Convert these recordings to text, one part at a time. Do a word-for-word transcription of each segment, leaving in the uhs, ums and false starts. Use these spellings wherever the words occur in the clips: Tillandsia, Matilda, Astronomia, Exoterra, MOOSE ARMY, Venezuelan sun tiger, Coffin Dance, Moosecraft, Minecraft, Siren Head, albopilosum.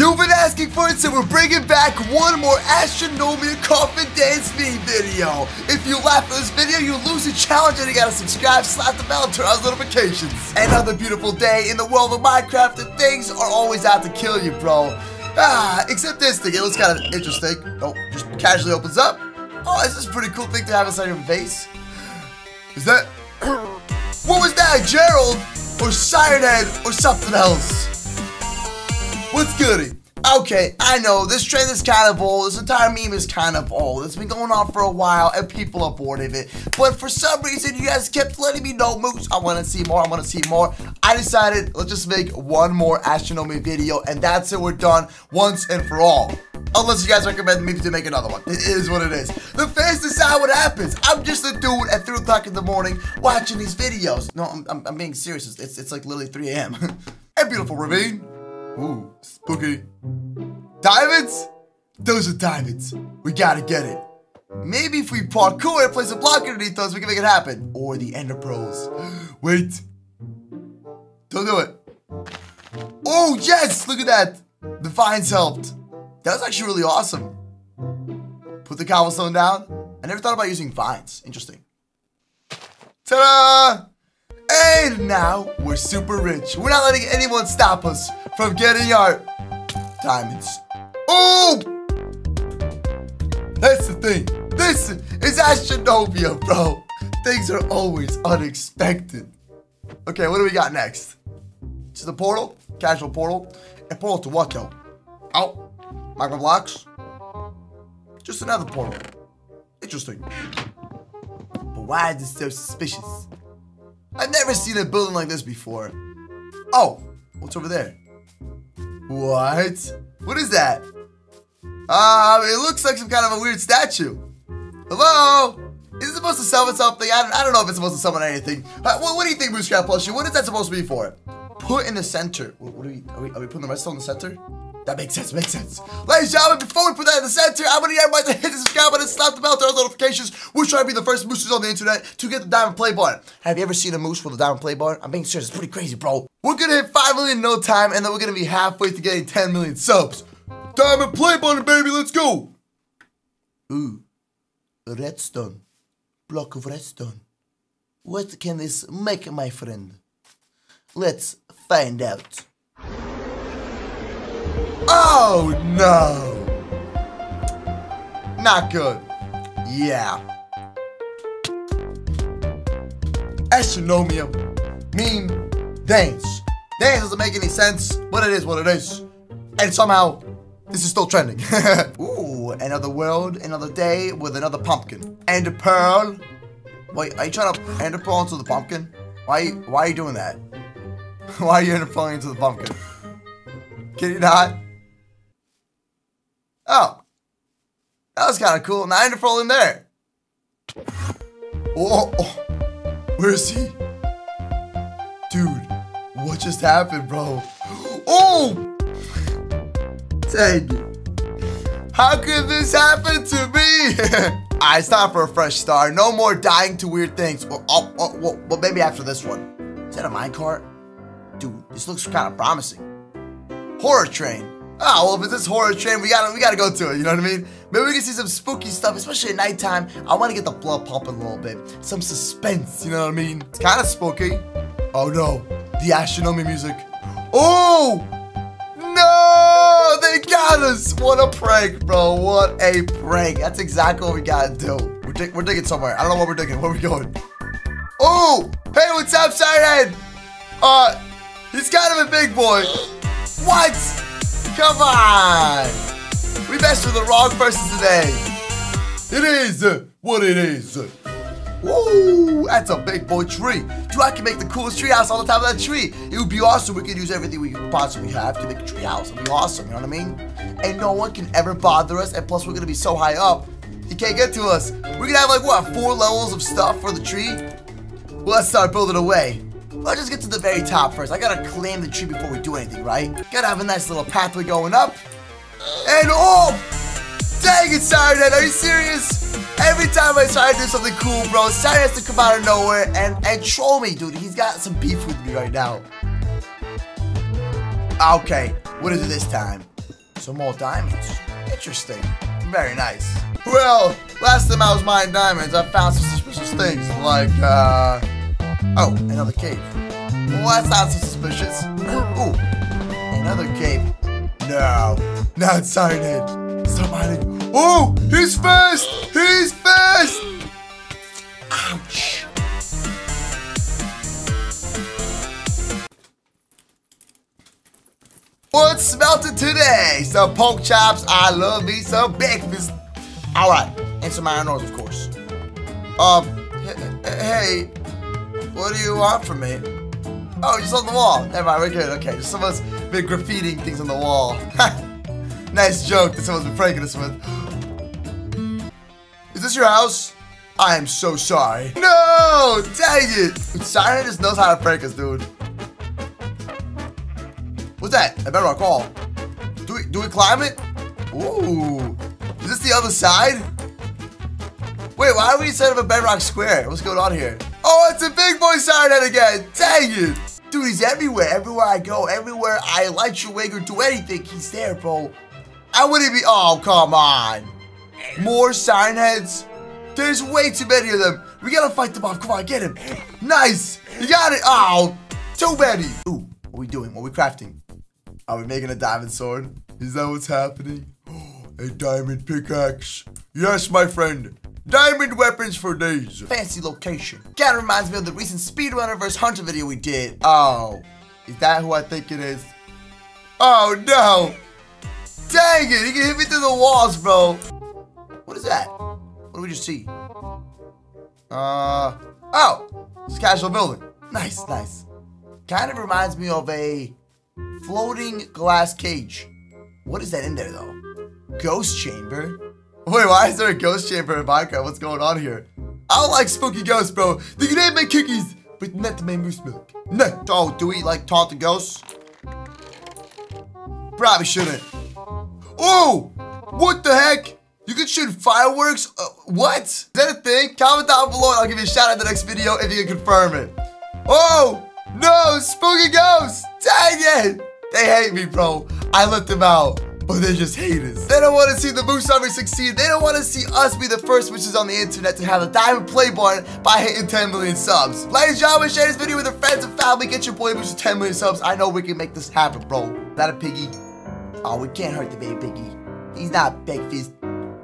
You've been asking for it, so we're bringing back one more Astronomia coffin dance meme video. If you laugh at this video, you lose the challenge, and you gotta subscribe, slap the bell, and turn on notifications. Another beautiful day in the world of Minecraft, and things are always out to kill you, bro. Ah, except this thing. It looks kind of interesting. Oh, just casually opens up. Oh, this is a pretty cool thing to have inside your face. Is that... What was that, Gerald? Or Siren Head? Or something else? What's goody? Okay, I know, this trend is kind of old, this entire meme is kind of old, it's been going on for a while, and people are bored of it, but for some reason, you guys kept letting me know, Moose, I want to see more, I want to see more. I decided, let's just make one more Astronomia video, and that's it, we're done, once and for all. Unless you guys recommend me to make another one. It is what it is. The fans decide what happens. I'm just a dude at three o'clock in the morning watching these videos. No, I'm, I'm, I'm being serious. It's, it's like literally three A M Hey, beautiful ravine. Ooh, spooky. Diamonds? Those are diamonds. We gotta get it. Maybe if we parkour and place a block underneath those, we can make it happen. Or the ender pearls. Wait. Don't do it. Oh, yes! Look at that. The vines helped. That was actually really awesome. Put the cobblestone down. I never thought about using vines. Interesting. Ta-da! And now we're super rich. We're not letting anyone stop us from getting our diamonds. Oh! That's the thing. This is Astronomia, bro. Things are always unexpected. Okay, what do we got next? It's the portal. Casual portal. And portal to what, though? Oh. Micro blocks. Just another portal. Interesting. But why is it so suspicious? I've never seen a building like this before. Oh, what's over there? What? What is that? Ah, uh, it looks like some kind of a weird statue. Hello? Is it supposed to summon something? I don't, I don't know if it's supposed to summon anything. Uh, what, what do you think, Moosecraft Plushie? What is that supposed to be for? Put in the center. What, what are, we, are we? Are we putting the redstone in the center? That makes sense, makes sense. Ladies and gentlemen, before we put that in the center, I'm gonna need everybody to hit the subscribe button and slap the bell to our notifications. We're trying to be the first mooses on the internet to get the diamond play bar. Have you ever seen a moose with a diamond play bar? I'm being serious, it's pretty crazy, bro. We're gonna hit five million in no time, and then we're gonna be halfway to getting ten million subs. Diamond play button, baby, let's go. Ooh, redstone. Block of redstone. What can this make, my friend? Let's find out. Oh, no. Not good. Yeah. Astronomia. Meme. Dance. Dance doesn't make any sense, but it is what it is. And somehow, this is still trending. Ooh, another world, another day with another pumpkin. And a pearl. Wait, are you trying to ender pearl into the pumpkin? Why, why are you doing that? Why are you ender pearling into the pumpkin? Can you not? Oh, that was kind of cool. Now I'm falling in there. Oh, oh, where is he? Dude, what just happened, bro? Oh! Dang it. How could this happen to me? Alright, it's time for a fresh start. No more dying to weird things. Or, oh, oh, well, well, maybe after this one. Is that a minecart? Dude, this looks kind of promising. Horror train. Oh, well, if it's this horror train, we gotta, we gotta go to it, you know what I mean? Maybe we can see some spooky stuff, especially at nighttime. I wanna get the blood pumping a little bit. Some suspense, you know what I mean? It's kinda spooky. Oh no, the Astronomia music. Oh! No! They got us! What a prank, bro, what a prank. That's exactly what we gotta do. We're, dig we're digging somewhere, I don't know what we're digging, where are we going? Oh! Hey, what's up, Siren Head? Uh, he's kind of a big boy. What? Come on! We messed with the wrong person today. It is what it is. Woo! That's a big boy tree. Dude, I can make the coolest tree house on the top of that tree. It would be awesome. We could use everything we could possibly have to make a tree house. It would be awesome, you know what I mean? And no one can ever bother us. And plus, we're going to be so high up, he can't get to us. We're going to have like, what, four levels of stuff for the tree? Well, let's start building away. Let's just get to the very top first. I gotta claim the tree before we do anything, right? Gotta have a nice little pathway going up. And oh! Dang it, Siren Head, are you serious? Every time I try to do something cool, bro, Siren has to come out of nowhere and, and troll me, dude. He's got some beef with me right now. Okay, what is it this time? Some more diamonds. Interesting. Very nice. Well, last time I was mining diamonds, I found some suspicious things, like, uh... oh, another cave. Well, that's not so suspicious. Ooh, another cave. No. No, it's Siren Head. Stop mining. Oh, he's fast! He's fast! Ouch. What's smelted today? Some pork chops. I love me some breakfast. Alright, and some iron ores, of course. Um, hey, what do you want from me? Oh, just on the wall. Never mind, we're good. Okay, just someone's been graffitiing things on the wall. Nice joke that someone's been pranking us with. Is this your house? I am so sorry. No! Dang it! Siren just knows how to prank us, dude. What's that? A bedrock wall. Do we, do we climb it? Ooh. Is this the other side? Wait, why are we instead of a bedrock square? What's going on here? Oh, it's a big boy Siren Head again. Dang it. Dude, he's everywhere. Everywhere I go, everywhere I light your wig or do anything, he's there, bro. I wouldn't be... oh, come on. More Siren Heads? There's way too many of them. We gotta fight them off. Come on, get him. Nice. You got it. Oh, too many. Ooh, what are we doing? What are we crafting? Are we making a diamond sword? Is that what's happening? A diamond pickaxe. Yes, my friend. Diamond weapons for days. Fancy location. Kinda reminds me of the recent speedrunner versus hunter video we did. Oh, is that who I think it is? Oh, no. Dang it. He can hit me through the walls, bro. What is that? What do we just see? Uh, oh, it's a casual building. Nice, nice. Kind of reminds me of a... floating glass cage. What is that in there though? Ghost chamber? Wait, why is there a ghost chamber in Minecraft? What's going on here? I don't like spooky ghosts, bro. They can eat my cookies, but not to my moose milk. No. Oh, do we like taunt the ghosts? Probably shouldn't. Oh, what the heck? You can shoot fireworks? Uh, what? Is that a thing? Comment down below and I'll give you a shout out in the next video if you can confirm it. Oh! No, spooky ghosts! Dang it! They hate me, bro. I let them out, but they're just haters. They don't want to see the Moose Army succeed. They don't want to see us be the first witches on the internet to have a diamond play button by hitting ten million subs. Ladies and gentlemen, share this video with your friends and family. Get your boy Moose to ten million subs. I know we can make this happen, bro. Is that a piggy? Oh, we can't hurt the baby piggy. He's not breakfast.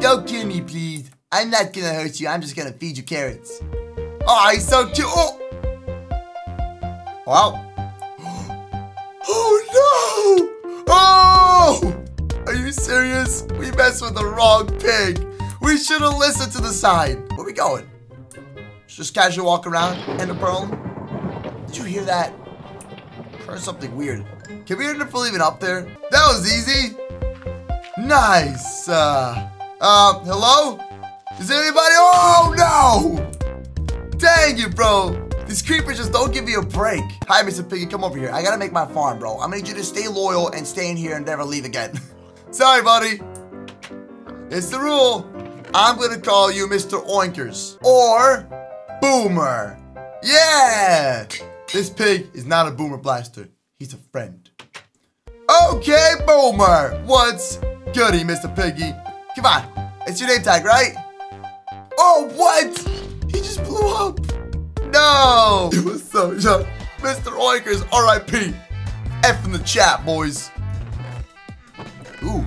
Don't kill me, please. I'm not gonna hurt you. I'm just gonna feed you carrots. Oh, he's so cute. Oh. Wow. Oh no! Oh! Are you serious? We messed with the wrong pig. We should have listened to the sign. Where are we going? Just casual walk around. Ender pearl. Did you hear that? I heard something weird. Can we end up leaving up there? That was easy. Nice. Uh, uh, hello? Is there anybody? Oh no! Dang you, bro. These creepers just don't give me a break. Hi, Mister Piggy, come over here. I gotta make my farm, bro. I'm gonna need you to stay loyal and stay in here and never leave again. Sorry, buddy. It's the rule. I'm gonna call you Mister Oinkers or Boomer. Yeah! This pig is not a Boomer Blaster. He's a friend. Okay, Boomer. What's goody, Mister Piggy? Come on. It's your name tag, right? Oh, what? He just blew up. No! It was so young. Mister Oinkers, R I P F in the chat, boys. Ooh.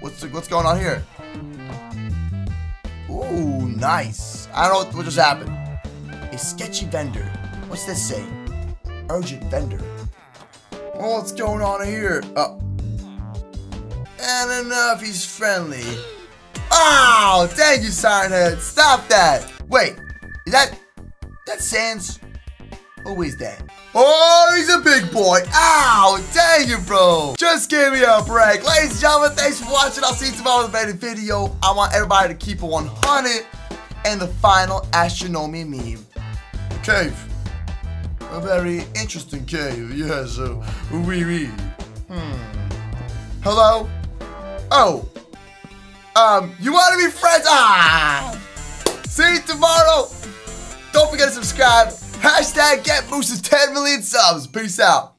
What's the, what's going on here? Ooh, nice. I don't know what just happened. A sketchy vendor. What's this say? Urgent vendor. Oh, what's going on here? Oh. And enough, he's friendly. Oh, thank you, Siren Head. Stop that. Wait, is that... that sands? Who is that? Oh, he's a big boy. Ow, dang you, bro. Just give me a break. Ladies and gentlemen, thanks for watching. I'll see you tomorrow with another video. I want everybody to keep it one hundred and the final Astronomia meme. Cave. A very interesting cave. Yes, uh, wee wee. Hmm. Hello? Oh. Um, you want to be friends? Ah! See you tomorrow. Don't forget to subscribe. Hashtag get Moose's ten million subs. Peace out.